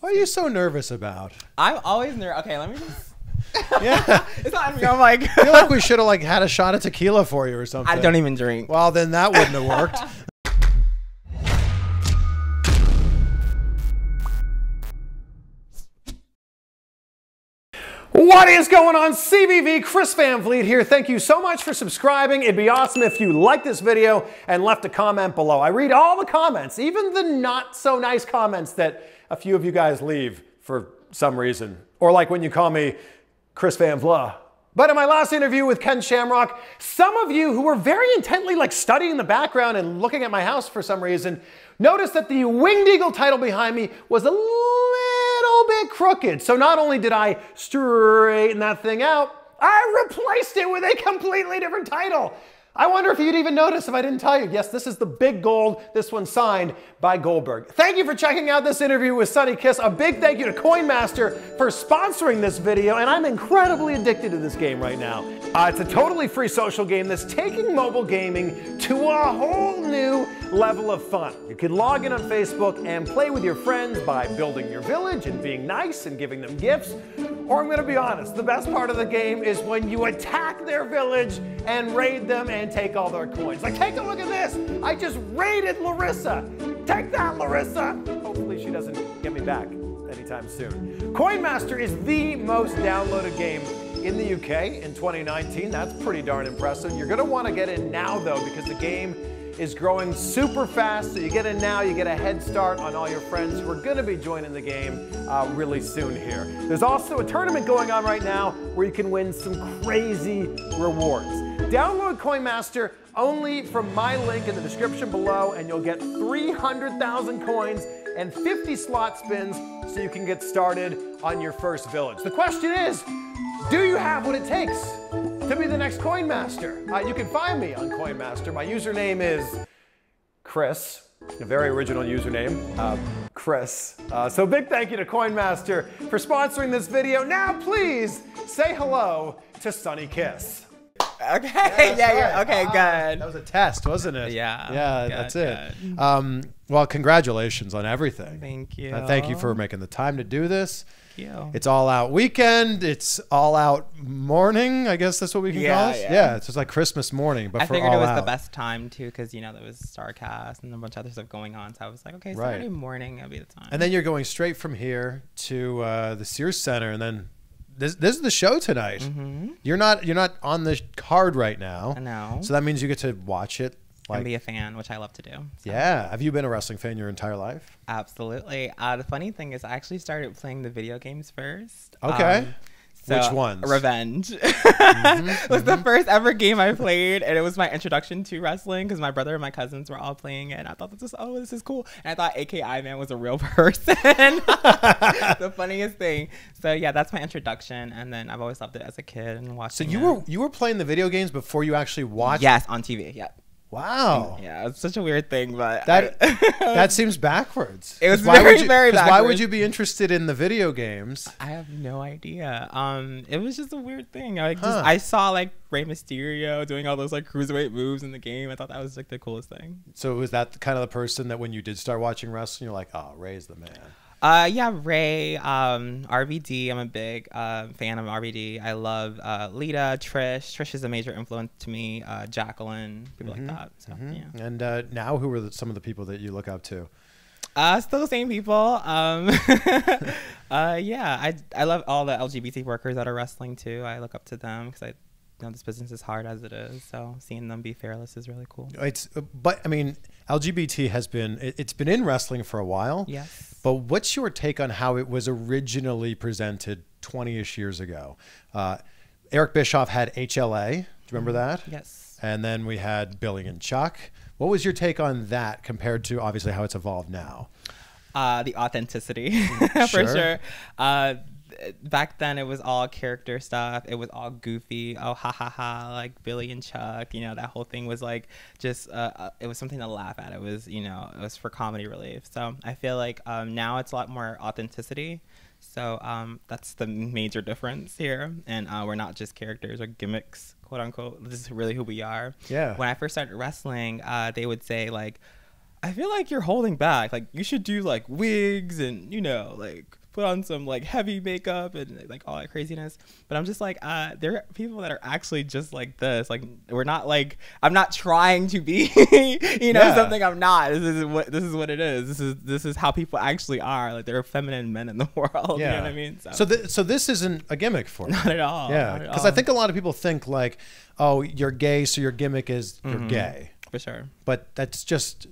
What are you so nervous about? I'm always nervous. Okay, let me just... Yeah. It's not me. I'm like... I feel like we should have like had a shot of tequila for you or something. I don't even drink. Well, then that wouldn't have worked. What is going on, CVV? Chris Van Vliet here. Thank you so much for subscribing. It'd be awesome if you liked this video and left a comment below. I read all the comments, even the not so nice comments that a few of you guys leave for some reason. Or like when you call me Chris Van Vliet. But in my last interview with Ken Shamrock, some of you who were very intently like studying the background and looking at my house for some reason, noticed that the Winged Eagle title behind me was a little bit crooked. So not only did I straighten that thing out, I replaced it with a completely different title. I wonder if you'd even notice if I didn't tell you. Yes, this is the big gold, this one signed by Goldberg. Thank you for checking out this interview with Sonny Kiss. A big thank you to Coin Master for sponsoring this video, and I'm incredibly addicted to this game right now. It's a totally free social game that's taking mobile gaming to a whole new level of fun. You can log in on Facebook and play with your friends by building your village and being nice and giving them gifts. Or I'm gonna be honest, the best part of the game is when you attack their village and raid them and take all their coins. Like, take a look at this. I just raided Larissa. Take that, Larissa. Hopefully she doesn't get me back anytime soon. Coin Master is the most downloaded game in the UK in 2019. That's pretty darn impressive. You're gonna wanna get in now though, because the game is growing super fast, so you get in now, you get a head start on all your friends who are gonna be joining the game really soon here. There's also a tournament going on right now where you can win some crazy rewards. Download Coin Master only from my link in the description below and you'll get 300,000 coins and 50 slot spins so you can get started on your first village. The question is, do you have what it takes to be the next Coin Master? You can find me on Coin Master. My username is Chris, a very original username, Chris. So big thank you to Coin Master for sponsoring this video. Now please say hello to Sonny Kiss. Okay, yeah, right. Okay, good. That was a test, wasn't it? Yeah. Yeah, that's it. Well, congratulations on everything. Thank you. Thank you for making the time to do this. It's all out weekend. It's all out morning. I guess that's what we can call it. Yeah, it's just like Christmas morning, but I figured it was the best time too, because you know there was StarCast and a bunch of other stuff going on. So I was like, okay, Saturday morning, that'll be the time. And then you're going straight from here to the Sears Center, and then this is the show tonight. Mm-hmm. You're not on the card right now. I know. So that means you get to watch it. Like, and be a fan, which I love to do. So. Yeah. Have you been a wrestling fan your entire life? Absolutely. The funny thing is I actually started playing the video games first. Okay. So which ones? Revenge. It was the first ever game I played, and it was my introduction to wrestling because my brother and my cousins were all playing it, and I thought, this is cool. And I thought AKI Man was a real person. The funniest thing. So yeah, that's my introduction, and then I've always loved it as a kid and watched. So you were playing the video games before you actually watched? Yes, on TV. Yeah. Wow. Yeah, it's such a weird thing, but that seems backwards. It was very backwards. Why would you be interested in the video games? I have no idea. It was just a weird thing. I saw like Rey Mysterio doing all those like cruiserweight moves in the game. I thought that was like the coolest thing. So was that the kind of the person that when you did start watching wrestling, you're like, oh, Rey's the man? Yeah, Rey, RVD. I'm a big fan of RVD. I love Lita, Trish. Trish is a major influence to me. Jacqueline, people like that. So, yeah. And now, who are some of the people that you look up to? Still the same people. Yeah, I love all the LGBT workers that are wrestling too. I look up to them because I know this business is hard as it is. So seeing them be fearless is really cool. But I mean, LGBT has been it's been in wrestling for a while. Yes. But what's your take on how it was originally presented 20-ish years ago? Eric Bischoff had HLA. Do you remember that? Yes. And then we had Billy and Chuck. What was your take on that compared to obviously how it's evolved now? The authenticity, for sure. Back then it was all character stuff. It was all goofy. Oh, ha ha ha, like Billy and Chuck, you know, that whole thing was like just it was something to laugh at. It was, you know, it was for comedy relief. So I feel like now it's a lot more authenticity. So that's the major difference here. And we're not just characters or gimmicks, quote unquote. This is really who we are. Yeah. When I first started wrestling, they would say like, I feel like you're holding back. Like, you should do like wigs and, you know, like put on some like heavy makeup and like all that craziness. But I'm just like, there are people that are actually just like this. Like, we're not like, I'm not trying to be, you know, something I'm not. This is what it is. This is how people actually are. Like, there are feminine men in the world. Yeah. You know what I mean? So this isn't a gimmick for you. Not at all. Yeah. Because I think a lot of people think like, oh, you're gay, so your gimmick is you're gay. For sure. But that's just,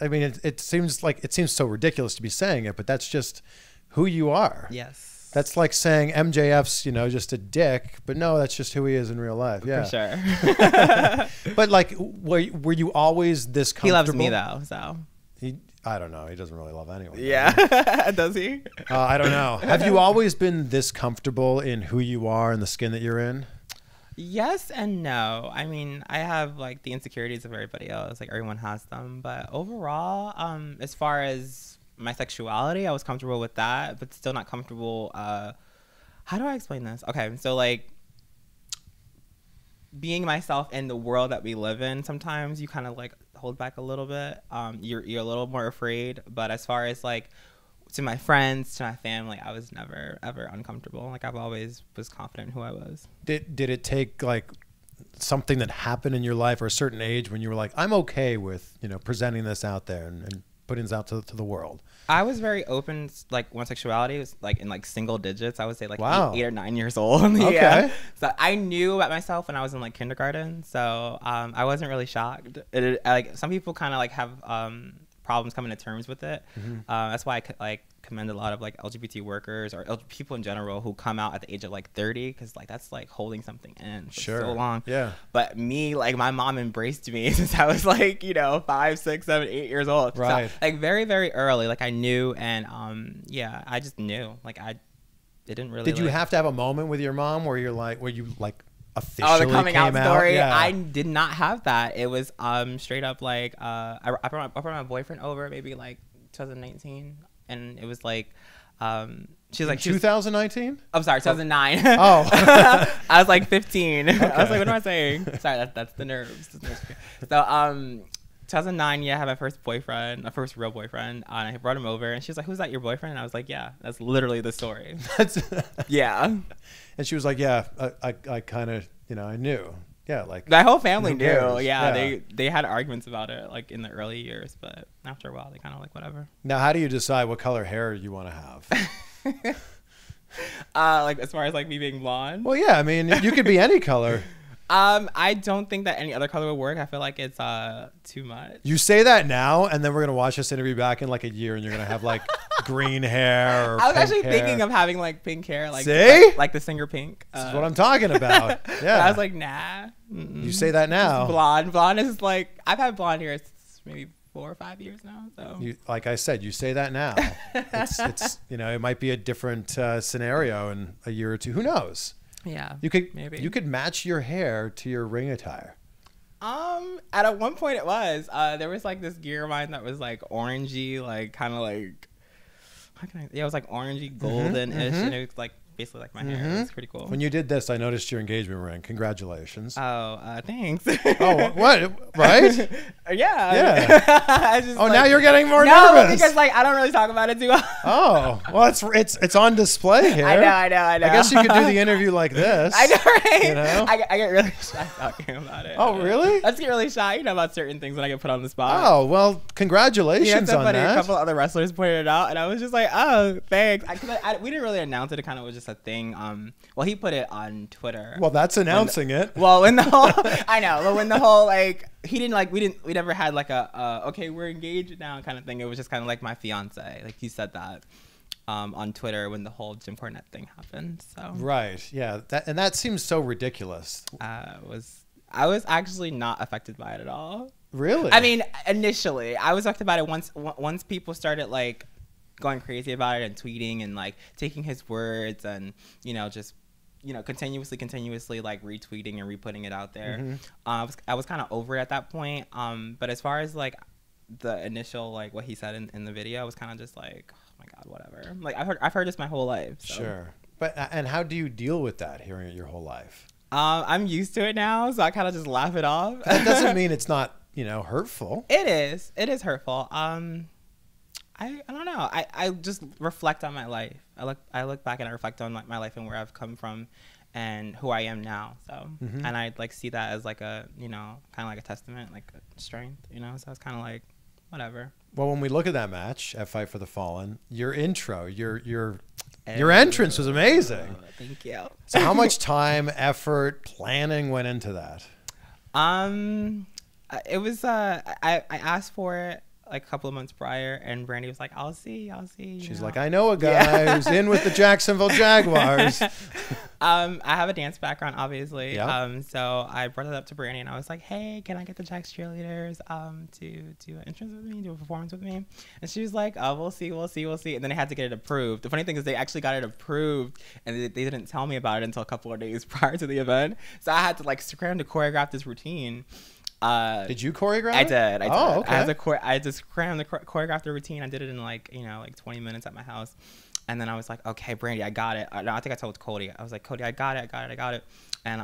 I mean, it seems so ridiculous to be saying it, but that's just who you are. Yes. That's like saying MJF's, you know, just a dick, but no, that's just who he is in real life. Yeah. For sure. But like, were you always this comfortable? He loves me though, so. I don't know. He doesn't really love anyone. Yeah. Does he? I don't know. Have you always been this comfortable in who you are and the skin that you're in? Yes and no. I mean, I have like the insecurities of everybody else. Like, everyone has them. But overall, as far as my sexuality, I was comfortable with that, but still not comfortable. How do I explain this? Okay, so like being myself in the world that we live in, sometimes you kind of like hold back a little bit. You're a little more afraid. But as far as like to my friends, to my family, I was never, ever uncomfortable. Like, I've always was confident in who I was. Did it take like something that happened in your life or a certain age when you were like, I'm okay with, you know, presenting this out there and putting this out to the world? I was very open. Like, my sexuality was like in like single digits. I would say like eight or nine years old. Okay. Yeah. So I knew about myself when I was in like kindergarten. So I wasn't really shocked. Like, some people kind of like have problems coming to terms with it. That's why I could like commend a lot of like LGBT workers or people in general who come out at the age of like 30, because like that's like holding something in for so long. Yeah. But me, like, my mom embraced me since I was like, you know, 5, 6, 7, 8 years old. Right. So, like, very, very early, like, I knew. And yeah, I just knew. Like, I didn't really. Did you have to have a moment with your mom where you're like, where you like officially the coming out story? Yeah. I did not have that. It was straight up like I brought my boyfriend over, maybe like 2019, and it was like she was like 2019. I'm sorry, 2009. Oh. I was like 15. Okay. I was like, what am I saying? Sorry, that's the nerves. So 2009, yeah, I had my first boyfriend, my first real boyfriend, and I brought him over, and she was like, who's that, your boyfriend? And I was like, yeah, that's literally the story. Yeah. And she was like, yeah, I kind of, you know, I knew. Yeah, like, my whole family knew. Yeah, yeah, they had arguments about it like in the early years, but after a while they kind of like whatever. Now, how do you decide what color hair you want to have? Like, as far as like me being blonde? Well, yeah, I mean, you could be any color. I don't think that any other color would work. I feel like it's too much. You say that now, and then we're gonna watch this interview back in like a year, and you're gonna have like green hair. Or I was actually thinking of having like pink hair, like the singer Pink. This is what I'm talking about. Yeah. I was like, nah. You say that now. It's blonde. Blonde is like, I've had blonde hair maybe 4 or 5 years now. So you, like I said, you say that now. it's you know, it might be a different scenario in a year or two. Who knows? Yeah, you could maybe match your hair to your ring attire. At one point it was there was like this gear of mine that was like orangey, like kind of like, how can I? Yeah, it was like orangey golden-ish, and it was like basically like my hair. It was pretty cool. When you did this, I noticed your engagement ring. Congratulations. Oh, thanks. Oh, what? Right? Yeah. Yeah. I just, oh, like, now you're getting more nervous. No, because like I don't really talk about it too well. Oh, well, it's on display here. I know. I guess you could do the interview like this. I know, right? You know? I get really shy talking about it. Oh, really? I just get really shy, you know, about certain things when I get put on the spot. Oh, well, congratulations on that. A couple other wrestlers pointed it out, and I was just like, oh, thanks. We didn't really announce it. It kind of was just a thing. Well, he put it on Twitter. Well, that's announcing it. Well, when the whole I know, but when the whole like he didn't like we never had like a okay, we're engaged now kind of thing. It was just kind of like my fiance, like he said that on Twitter when the whole Jim Cornette thing happened. So right, yeah, that seems so ridiculous. I was actually not affected by it at all. Really? I mean, initially I was affected by it once people started like going crazy about it and tweeting and like taking his words and, you know, just, you know, continuously like retweeting and reputting it out there. I was kind of over it at that point. But as far as like the initial, like what he said in the video, I was kind of just like, oh my God, whatever. Like I've heard this my whole life. So. Sure. But, and how do you deal with that, hearing it your whole life? I'm used to it now. So I kind of just laugh it off. That doesn't mean it's not you know, hurtful. It is. It is hurtful. I don't know. I just reflect on my life. I look back and I reflect on like my life and where I've come from and who I am now. So and I like see that as like a, you know, kind of like a testament, like a strength, you know. So it's kind of like whatever. Well, when we look at that match at Fight for the Fallen, your intro, your entrance was amazing. Oh, thank you. So how much time, effort, planning went into that? It was I asked for it like a couple of months prior, and Brandy was like, I'll see. She's like, I know a guy who's in with the Jacksonville Jaguars. I have a dance background, obviously. So I brought it up to Brandy, and I was like, hey, can I get the Jax cheerleaders to do an entrance with me, do a performance with me? And she was like, oh, we'll see. And then I had to get it approved. The funny thing is they actually got it approved, and they didn't tell me about it until a couple of days prior to the event. So I had to like scram to choreograph this routine. Did you choreograph? I did. Oh, okay. I just choreographed the routine. I did it in like, you know, like 20 minutes at my house. And then I was like, okay, Brandy, I got it. I think I told Cody. I was like, Cody, I got it. And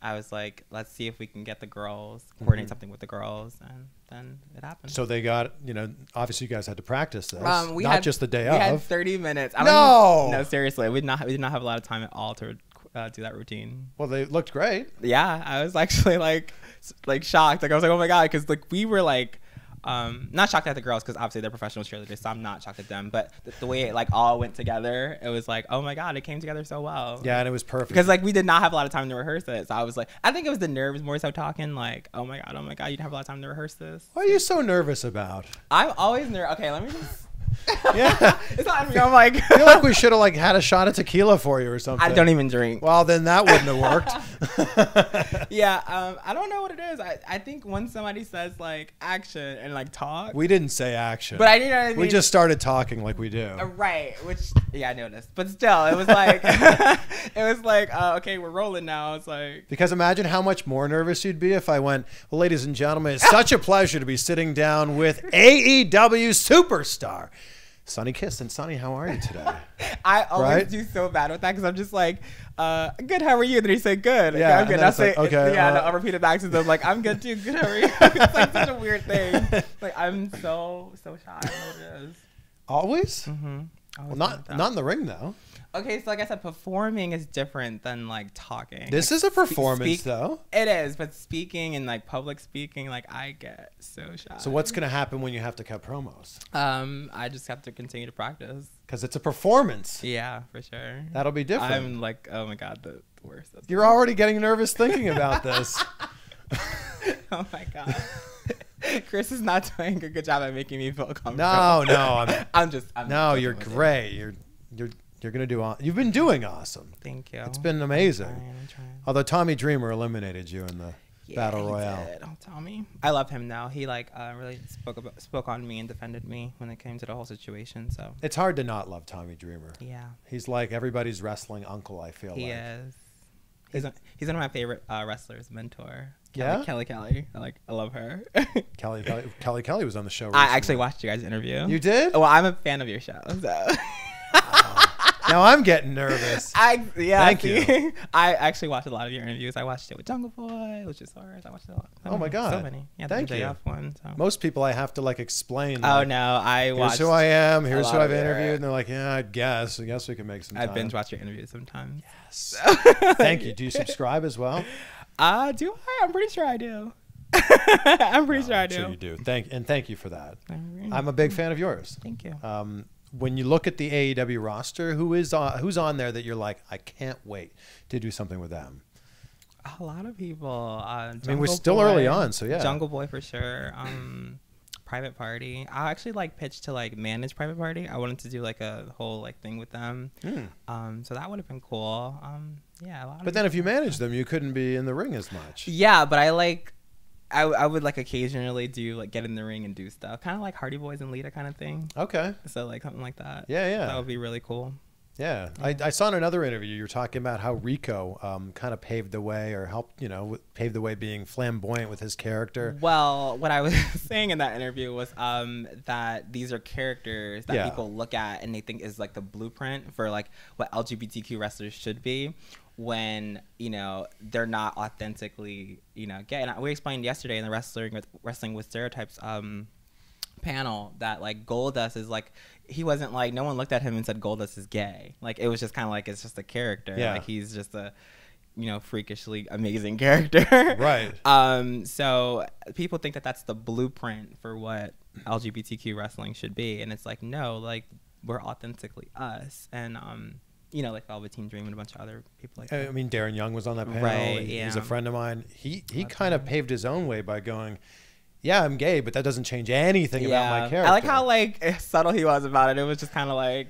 I was like, let's see if we can get the girls, coordinate something with the girls. And then it happened. So they got, you know, obviously you guys had to practice this. Not just the day of. We had 30 minutes. No, seriously. We did not have a lot of time at all to do that routine. Well, they looked great. Yeah, I was actually like shocked. Like I was like, oh my god, because like we were like not shocked at the girls because obviously they're professional cheerleaders, so I'm not shocked at them, but the way it like all went together, it was like, oh my god, it came together so well. Yeah, and it was perfect because like we did not have a lot of time to rehearse it. So I was like, I think it was the nerves more so talking, like oh my god, you didn't have a lot of time to rehearse this. What are you so nervous about? I'm always nervous. Okay, let me just yeah. It's not, I'm like, I feel like we should have like had a shot of tequila for you or something. I don't even drink. Well, then that wouldn't have worked. Yeah. I don't know what it is. I think when somebody says like action and like talk. We didn't say action. But I didn't know what I mean. We just started talking like we do. Right. Which, yeah, I noticed. But still, it was like, okay, we're rolling now. It's like. Because imagine how much more nervous you'd be if I went, well, ladies and gentlemen, it's such a pleasure to be sitting down with AEW superstar Sonny Kiss. And Sonny, how are you today? I always do so bad with that because I'm just like, good, how are you? And then he said, good. Okay, yeah, I'm good. I say, like, okay, yeah, no, I'll repeat it back to them. Like, I'm good too. Good, how are you? It's like such a weird thing. Like, I'm so shy. It is. Always? Mm-hmm. Well, not in the ring, though. Okay, so like I said, performing is different than like talking. This like, is a performance, though. It is, but speaking and like public speaking, like I get so shy. So what's gonna happen when you have to cut promos? I just have to continue to practice. Because it's a performance. Yeah, for sure. That'll be different. I'm like, oh my god, the worst. You're already getting nervous thinking about this. Oh my god. Chris is not doing a good job at making me feel comfortable. No, I'm no, you're great. You're gonna do. You've been doing awesome. Thank you. It's been amazing. I'm trying. Although Tommy Dreamer eliminated you in the battle royale. He did. Oh, Tommy. I love him now. He like really spoke on me and defended me when it came to the whole situation. So it's hard to not love Tommy Dreamer. Yeah. He's like everybody's wrestling uncle. I feel like he is. He's one of my favorite wrestlers, mentor. Yeah, Kelly. I love her. Kelly was on the show recently. I actually watched you guys interview. You did? Well, I'm a fan of your show. So. Now I'm getting nervous. Thank you. I actually watched a lot of your interviews. I watched it with Jungle Boy, which is hard. I watched a lot. Oh my god, so many. Yeah, thank you. One, so. Most people I have to like explain. Like, oh no, I watched. Here's who I am. Here's who I've interviewed, and they're like, yeah, I guess we can make some time. I binge watch your interviews sometimes. Yes. Thank you. Do you subscribe as well? Do I? I'm pretty sure I do. I'm sure I do. Sure you do. Thank you for that. I'm a big fan of yours. Thank you. When you look at the AEW roster, who's on there that you're like, I can't wait to do something with them? A lot of people. I mean, we're still early on, so yeah. Jungle Boy for sure. Private Party. I actually like pitched to like manage Private Party. I wanted to do like a whole like thing with them. So that would have been cool. Yeah, a lot. But then if you managed them, you couldn't be in the ring as much. Yeah, but I would like occasionally do like get in the ring and do stuff, kind of like Hardy Boys and Lita kind of thing. Okay. So like something like that. Yeah. That would be really cool. Yeah. I saw in another interview you were talking about how Rico kind of paved the way or helped, you know, pave the way being flamboyant with his character. Well, what I was saying in that interview was that these are characters that people look at and they think is like the blueprint for like what LGBTQ wrestlers should be. when, you know, they're not authentically, you know, gay. And we explained yesterday in the Wrestling with Stereotypes panel that, like, Goldust is, like, he wasn't, like, no one looked at him and said Goldust is gay. Like, it was just kind of like, it's just a character. Yeah. Like, he's just a, you know, freakishly amazing character. Right. So people think that that's the blueprint for what LGBTQ wrestling should be. And it's like, no, like, we're authentically us. And, you know, like Velveteen Dream and a bunch of other people like that. I mean, Darren Young was on that panel. Right, yeah. He's a friend of mine. He kind of paved his own way by going, yeah, I'm gay, but that doesn't change anything about my character. I like how, like, subtle he was about it. It was just kind of like,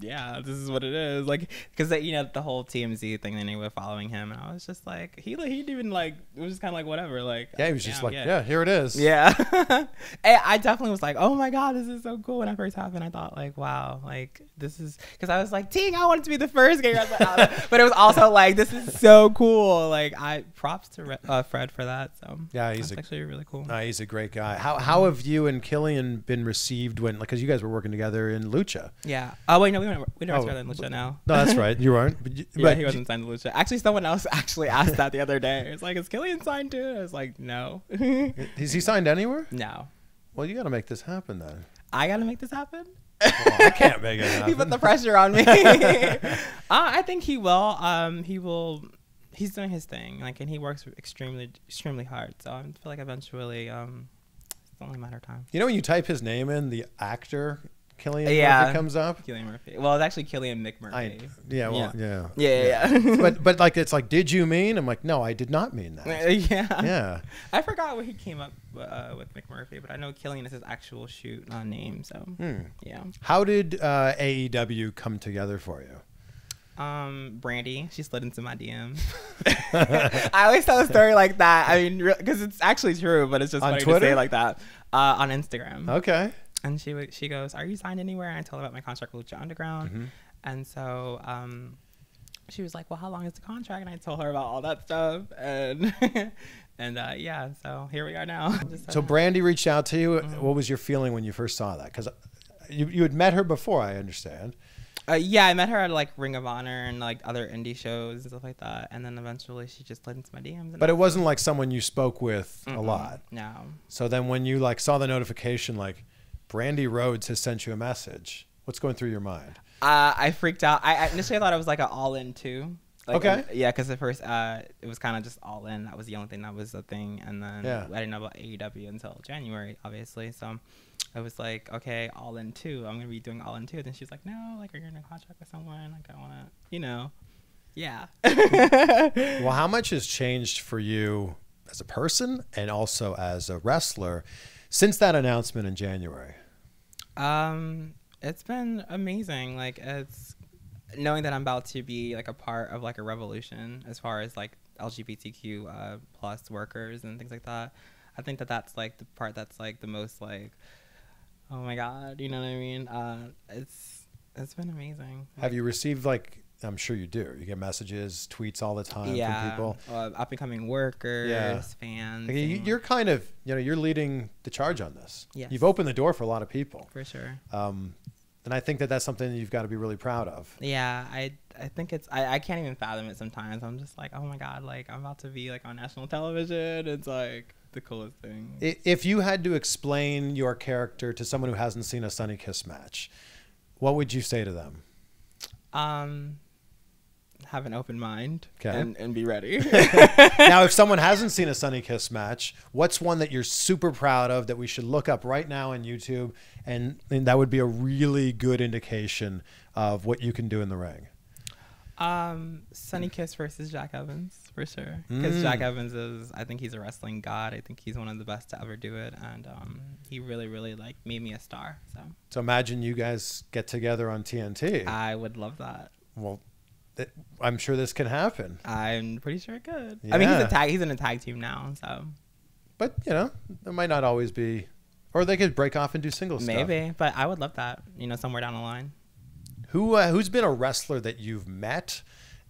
yeah, this is what it is. Like, because, you know, the whole TMZ thing, they were following him. And I was just like, he didn't even, like, it was just kind of like, whatever. Like, yeah, he was just like, yeah, here it is. Yeah. And I definitely was like, oh my God, this is so cool. When I first happened, I thought, like, wow, like, this is, because I was like, dang, I wanted to be the first gay wrestler out there. But it was also like, this is so cool. Like, props to Fred for that. So, yeah, he's actually really cool. He's a great guy. How have you and Killian been received when, like, because you guys were working together in Lucha? Yeah. Oh, wait, no, we don't work together in Lucha now. No, that's right. You weren't. But he wasn't signed to Lucha. Actually, someone else actually asked that the other day. It's like, is Killian signed too? I was like, no. Is he signed anywhere? No. Well, you got to make this happen then. I got to make this happen? Well, I can't make it happen. He put the pressure on me. I think he will. He will. He's doing his thing. Like, and he works extremely hard. So I feel like eventually it's only a matter of time. You know, when you type his name in, the actor Killian Murphy comes up. Killian Murphy. Well, it's actually Killian McMurphy. Yeah. But like, it's like, did you mean? I'm like, no, I did not mean that. Yeah. I forgot what he came up with McMurphy, but I know Killian is his actual shoot name. So yeah. How did AEW come together for you? Brandy, she slid into my DM. I always tell a story like that. I mean, because it's actually true, but it's just on funny Twitter? To say like that. On Instagram. Okay. And she goes, are you signed anywhere? And I told her about my contract with Lucha Underground. And so she was like, well, how long is the contract? And I told her about all that stuff. And yeah, so here we are now. So Brandy reached out to you. What was your feeling when you first saw that? Because you had met her before, I understand. Yeah, I met her at like Ring of Honor and like other indie shows and stuff like that. And then eventually she just slid into my DMs. But it wasn't like someone you spoke with a lot. No. So then when you like saw the notification, like, Brandy Rhodes has sent you a message, what's going through your mind? I freaked out. I initially thought it was like an all-in too. Like, okay. Yeah, because at first it was kind of just all-in. That was the only thing that was the thing. And then I didn't know about AEW until January, obviously. So I was like, okay, all-in too. I'm going to be doing all-in too. Then she's like, no, like, are you in a contract with someone? Like, I want to, you know, yeah. Well, how much has changed for you as a person and also as a wrestler since that announcement in January? It's been amazing. Like, it's knowing that I'm about to be like a part of like a revolution as far as like LGBTQ plus workers and things like that. I think that that's like the part that's like the most like, oh my God, you know what I mean? It's been amazing. Have you received like, I'm sure you do, you get messages, tweets all the time from people, up and coming workers, fans. You're kind of, you know, you're leading the charge on this. Yes. You've opened the door for a lot of people. For sure. And I think that that's something that you've got to be really proud of. Yeah, I think it's, I can't even fathom it sometimes. I'm just like, oh my God, like I'm about to be like on national television. It's like the coolest thing. If you had to explain your character to someone who hasn't seen a Sonny Kiss match, what would you say to them? Have an open mind and be ready. Now, if someone hasn't seen a Sonny Kiss match, what's one that you're super proud of that we should look up right now on YouTube? And that would be a really good indication of what you can do in the ring. Sonny Kiss versus Jack Evans, for sure. Because Jack Evans is, I think he's a wrestling god. I think he's one of the best to ever do it. And he really, really like made me a star. So imagine you guys get together on TNT. I would love that. Well, I'm sure this can happen. I'm pretty sure it could. Yeah. I mean, he's in a tag team now, so. But, you know, it might not always be, or they could break off and do singles stuff. Maybe, but I would love that, you know, somewhere down the line. Who's been a wrestler that you've met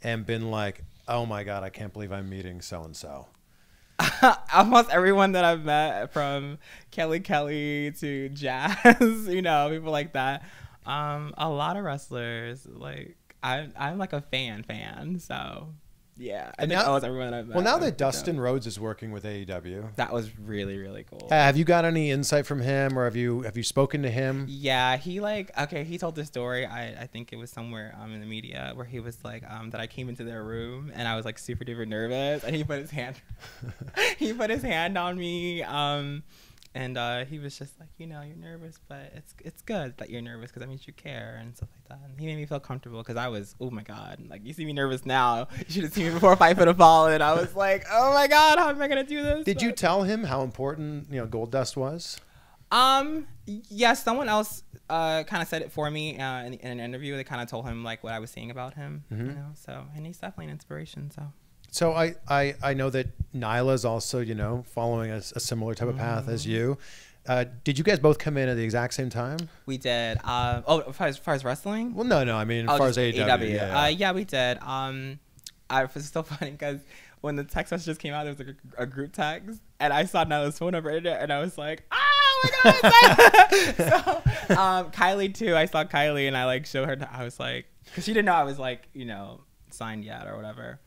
and been like, oh my God, I can't believe I'm meeting so-and-so? Almost everyone that I've met, from Kelly to Jazz, you know, people like that. A lot of wrestlers, like, I'm like a fan, so Yeah. I think that was everyone I've met. Well, now that Dustin Rhodes is working with AEW. That was really, really cool. Have you got any insight from him, or have you spoken to him? Yeah, he he told this story. I think it was somewhere in the media where he was like, that I came into their room and I was like super duper nervous, and he put his hand on me. And he was just like, you know, you're nervous, but it's good that you're nervous because that means you care and stuff like that. And he made me feel comfortable because I was, oh my God, like, you see me nervous now. You should have seen me before Fight for the Fallen. I was like, oh my God, how am I gonna do this? Did you tell him how important, you know, Goldust was? Yeah, someone else kind of said it for me in an interview. They kind of told him like what I was seeing about him, you know. So, and he's definitely an inspiration. So. So I know that Nyla's also, you know, following a similar type of path as you. Did you guys both come in at the exact same time? We did. As far as wrestling? Well, no, I mean, as far as AEW. Yeah. Yeah, we did. It was so funny because when the text messages came out, there was like a group text, and I saw Nyla's phone number in it, and I was like, ah! Oh my God. So, Kylie too. I saw Kylie, and I like showed her. I was like, because she didn't know I was like, you know, signed yet or whatever.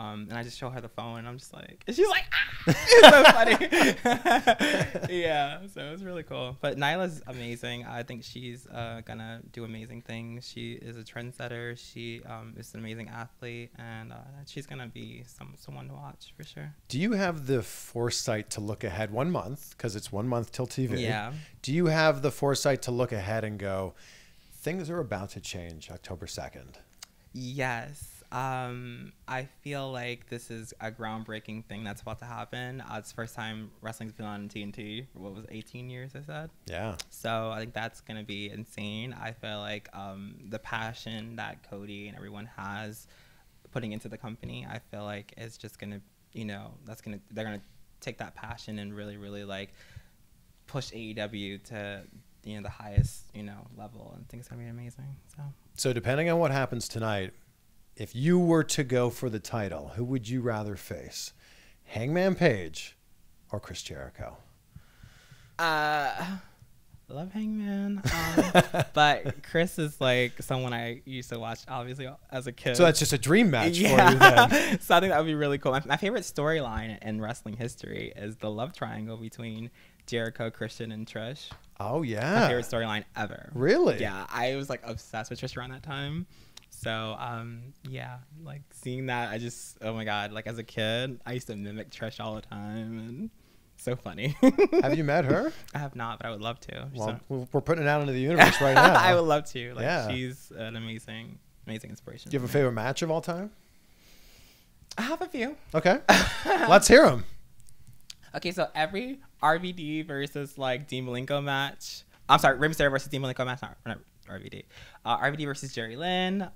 And I just show her the phone, and I'm just like, and she's like, ah! It's so funny. Yeah, so it was really cool. But Nyla's amazing. I think she's gonna do amazing things. She is a trendsetter. She is an amazing athlete, and she's gonna be someone to watch for sure. Do you have the foresight to look ahead 1 month, because it's 1 month till TV? Yeah. Do you have the foresight to look ahead and go, things are about to change October 2nd? Yes. I feel like this is a groundbreaking thing that's about to happen. It's the first time wrestling's been on TNT for what was 18 years, I said. Yeah. So I think that's gonna be insane. I feel like the passion that Cody and everyone has putting into the company, I feel like it's just gonna, you know, they're gonna take that passion and really, really like push AEW to, you know, the highest, you know, level, and things gonna be amazing. So depending on what happens tonight, if you were to go for the title, who would you rather face? Hangman Page or Chris Jericho? Love Hangman. But Chris is like someone I used to watch, obviously, as a kid. So that's just a dream match for you then. So I think that would be really cool. My favorite storyline in wrestling history is the love triangle between Jericho, Christian, and Trish. Oh, yeah. My favorite storyline ever. Really? Yeah. I was like obsessed with Trish around that time. So, yeah, like seeing that, I just, oh my God, like as a kid, I used to mimic Trish all the time, and so funny. Have you met her? I have not, but I would love to. Well, we're putting it out into the universe right now. I would love to. Like, yeah. She's an amazing, amazing inspiration. Do you have a favorite match of all time? I have a few. Okay. Let's hear them. Okay, so every RVD versus like Dean Malenko match, I'm sorry, Rey Mysterio versus Dean Malenko match, not RVD. RVD versus Jerry Lynn.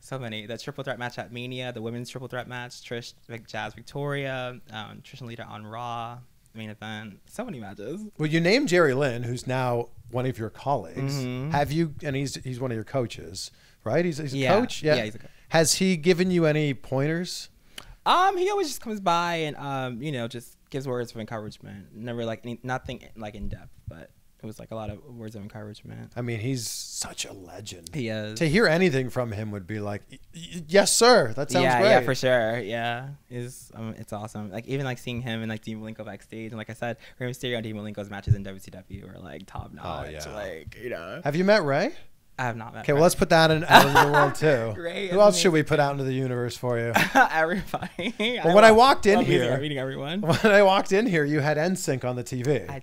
So many. The triple threat match at Mania, the women's triple threat match, Trish, Jazz, Victoria, Trish and Lita on Raw, main event. So many matches. Well, you named Jerry Lynn, who's now one of your colleagues. Have you, and he's one of your coaches, right? He's a coach? Yeah. Yeah, he's a coach. Has he given you any pointers? He always just comes by and, you know, just gives words of encouragement. Never like, nothing like in depth, but it was like a lot of words of encouragement. I mean, he's such a legend. He is. To hear anything from him would be like, yes, sir. That sounds great. Yeah, for sure. Yeah, it's awesome. Like even like seeing him and like Dean Malenko backstage, and like I said, Rey Mysterio and Dean Malenko's matches in WCW were like top notch. Oh, yeah. Like, you know. Have you met Rey? I have not met. Okay, well, let's put that out into the world too. Rey, who else should we put out into the universe for you? Everybody. Well, when I walked in here, meeting everyone. When I walked in here, you had NSYNC on the TV. I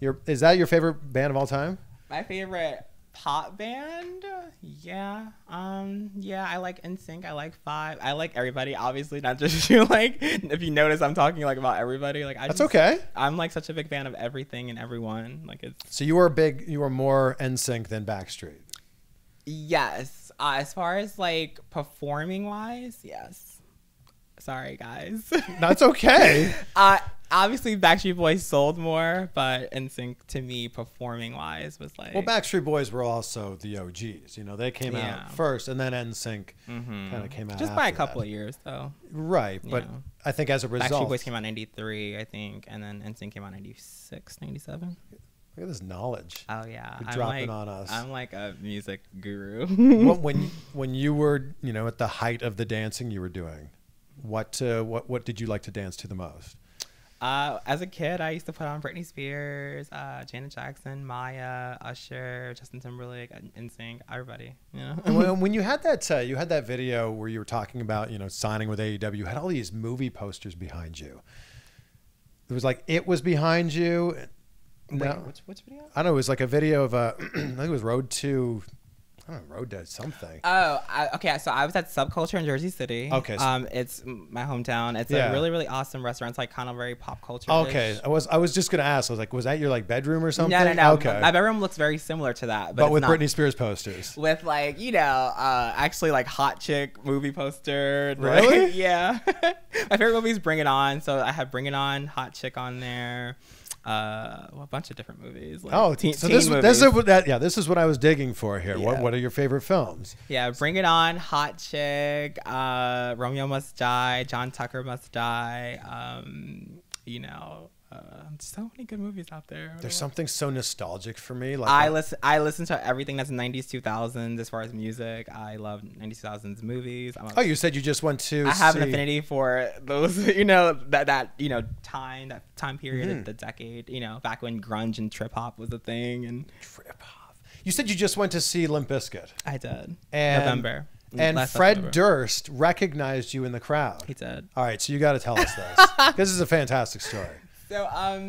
did. Is that your favorite band of all time? My favorite pop band? Yeah. Yeah, I like NSYNC. I like Five. I like everybody. Obviously, not just you. Like, if you notice, I'm talking like about everybody. Like, that's okay. I'm like such a big fan of everything and everyone. Like, it's. So you were you were more NSYNC than Backstreet. Yes. As far as like performing wise, yes. Sorry, guys. That's okay. Obviously, Backstreet Boys sold more, but NSYNC to me, performing wise, was like. Well, Backstreet Boys were also the OGs. You know, they came out first, and then NSYNC kind of came out just by a couple of years, though. Right, but you know. I think as a result, Backstreet Boys came out in '93, I think, and then NSYNC came out in '96, '97. Look at this knowledge. Oh yeah, you're dropping on us. I'm like a music guru. Well, when you were, you know, at the height of the dancing you were doing, What did you like to dance to the most? As a kid, I used to put on Britney Spears, Janet Jackson, Maya, Usher, Justin Timberlake, NSYNC, everybody. You know? And when you had that video where you were talking about, you know, signing with AEW, you had all these movie posters behind you. It was like It was behind you. Wait, no, which video? I don't know. It was like a video of I think it was Road to. I don't know, Road to something. Oh, okay. So I was at Subculture in Jersey City. Okay. So it's my hometown. It's a really, really awesome restaurant. It's like kind of very pop culture. Okay. I was just gonna ask. I was like, was that your like bedroom or something? No, no, no. Okay. My bedroom looks very similar to that, but with not. Britney Spears posters. With like, you know, actually like Hot Chick movie poster. Really? Like, yeah. My favorite movie is Bring It On. So I have Bring It On, Hot Chick on there. Well, a bunch of different movies. Like this is what I was digging for here. Yeah. What are your favorite films? Yeah, Bring It On, Hot Chick, Romeo Must Die, John Tucker Must Die. You know, so many good movies out there. There's something so nostalgic for me. Like I listen to everything that's 90s, 2000s as far as music. I love 90s, 2000s movies. Oh, you said you just went to. I have an affinity for those. You know that time period, the decade. You know, back when grunge and trip hop was a thing and trip hop. You said you just went to see Limp Bizkit. I did. And November. And Fred Durst recognized you in the crowd. He did. All right, so you got to tell us this. This is a fantastic story. So,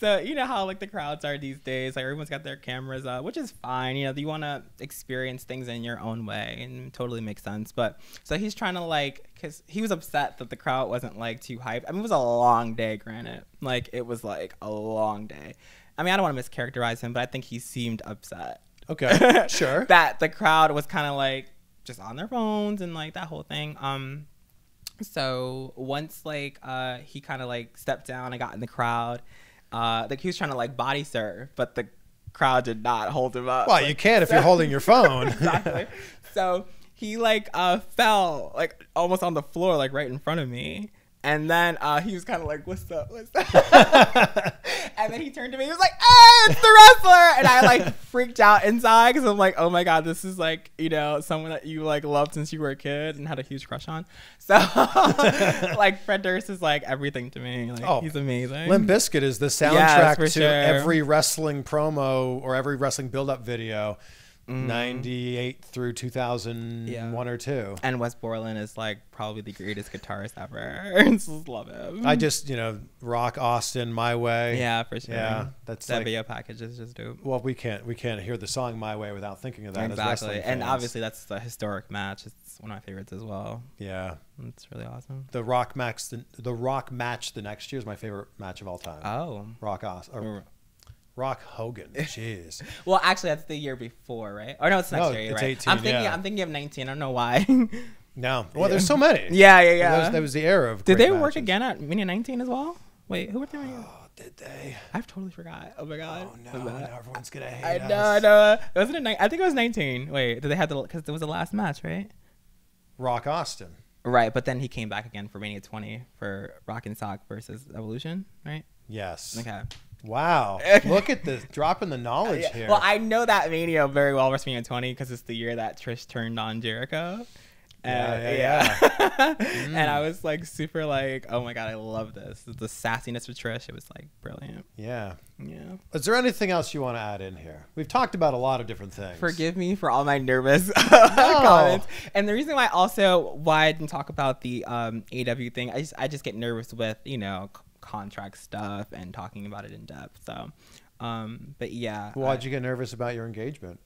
so you know how like the crowds are these days, like everyone's got their cameras up, which is fine. You know, you want to experience things in your own way and totally makes sense. But so he's trying to like, cause he was upset that the crowd wasn't like too hyped. I mean, it was a long day, granted. Like it was like a long day. I mean, I don't want to mischaracterize him, but I think he seemed upset. Okay. Sure. That the crowd was kind of like just on their phones and like that whole thing. So once like he kind of like stepped down and got in the crowd, like he was trying to like body serve, but the crowd did not hold him up. Well, like, you can't if you're holding your phone. Exactly. So he like fell like almost on the floor, like right in front of me. And then he was kind of like, what's up, what's up? And then he turned to me. He was like, hey, it's the wrestler. And I like freaked out inside because I'm like, oh, my God, this is like, you know, someone that you like loved since you were a kid and had a huge crush on. So like Fred Durst is like everything to me. Like, oh, he's amazing. Limp Bizkit is the soundtrack to every wrestling promo or every wrestling build-up video. 98 through 2001 or two. And Wes Borland is like probably the greatest guitarist ever. I just love him. I just, you know, Rock Austin My Way. Yeah, for sure. Yeah, that's that like, video package is just dope. Well, we can't hear the song My Way without thinking of that. Exactly. And obviously that's the historic match. It's one of my favorites as well. Yeah, it's really awesome. The Rock match the next year is my favorite match of all time. Oh, Rock Austin. Rock Hogan, jeez. Well, actually, that's the year before, right? Or no, it's next year, right? 18, I'm thinking of 19. I don't know why. No. Well, there's so many. Yeah. That was the era of. Did they work again at Mania 19 as well? Wait, who worked there? Oh, did they? I've totally forgot. Oh my God. Oh no! Now everyone's gonna hate us. I know. Wasn't it? I think it was 19. Wait, did they have the? Because it was the last match, right? Rock Austin. Right, but then he came back again for Mania 20 for Rock and Sock versus Evolution, right? Yes. Okay. Wow. Look at this. Dropping the knowledge here. Well, I know that Mania very well, WrestleMania 20, because it's the year that Trish turned on Jericho. And I was like super like, oh my God, I love this. The sassiness of Trish. It was like brilliant. Yeah. Yeah. Is there anything else you want to add in here? We've talked about a lot of different things. Forgive me for all my nervous comments. And the reason why I didn't talk about the AEW thing, I just get nervous with, you know, contract stuff and talking about it in depth. So but yeah, why'd you get nervous about your engagement?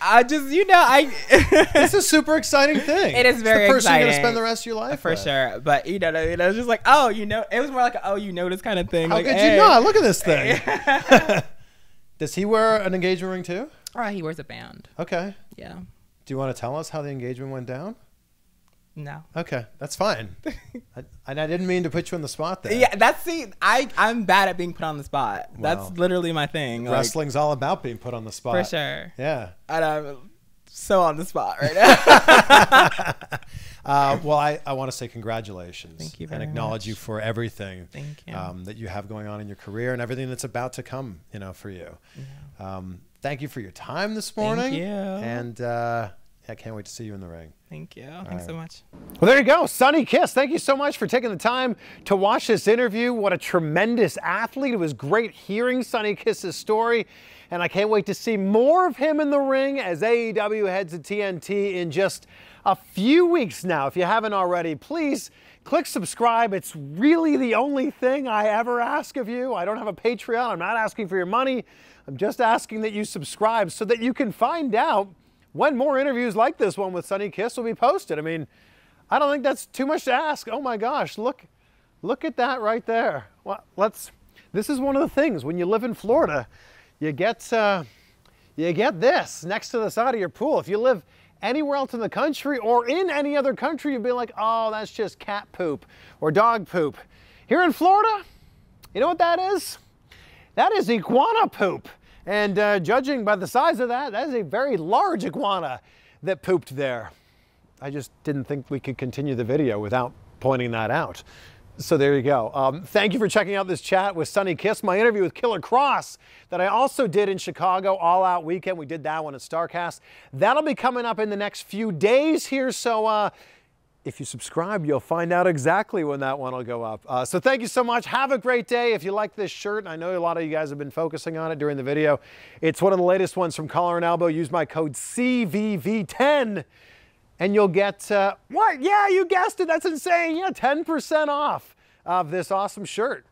I just, you know, it's a super exciting thing. It is very exciting. It's the person you're gonna spend the rest of your life with. Sure. But you know, it was just like, oh, you know, it was more like, oh, you know, this kind of thing. How like, could you not? Look at this thing. Does he wear an engagement ring too? He wears a band. Okay. Yeah. Do you want to tell us how the engagement went down? No. Okay, that's fine. And I didn't mean to put you on the spot there. Yeah, that's the I'm bad at being put on the spot. Wow. That's literally my thing. Wrestling's like, all about being put on the spot. For sure. Yeah. And I'm so on the spot right now. Well, I want to say congratulations. Thank you very much. And acknowledge you for everything. Thank you. That you have going on in your career and everything that's about to come, you know, for you. Yeah. Thank you for your time this morning. Thank you. And I can't wait to see you in the ring. Thank you. Thanks so much. Well, there you go. Sonny Kiss, thank you so much for taking the time to watch this interview. What a tremendous athlete. It was great hearing Sonny Kiss's story. And I can't wait to see more of him in the ring as AEW heads to TNT in just a few weeks now. If you haven't already, please click subscribe. It's really the only thing I ever ask of you. I don't have a Patreon. I'm not asking for your money. I'm just asking that you subscribe so that you can find out when more interviews like this one with Sonny Kiss will be posted. I mean, I don't think that's too much to ask. Oh my gosh, look at that right there. Well, this is one of the things, when you live in Florida, you get this next to the side of your pool. If you live anywhere else in the country or in any other country, you'd be like, oh, that's just cat poop or dog poop. Here in Florida, you know what that is? That is iguana poop. And judging by the size of that, that is a very large iguana that pooped there. I just didn't think we could continue the video without pointing that out. So there you go. Thank you for checking out this chat with Sonny Kiss, my interview with Killer Kross that I also did in Chicago all out weekend. We did that one at StarCast. That'll be coming up in the next few days here. So if you subscribe, you'll find out exactly when that one will go up. So thank you so much. Have a great day. If you like this shirt, and I know a lot of you guys have been focusing on it during the video, it's one of the latest ones from Collar and Elbow. Use my code CVV10 and you'll get, what? Yeah, you guessed it. That's insane. Yeah, 10% off of this awesome shirt.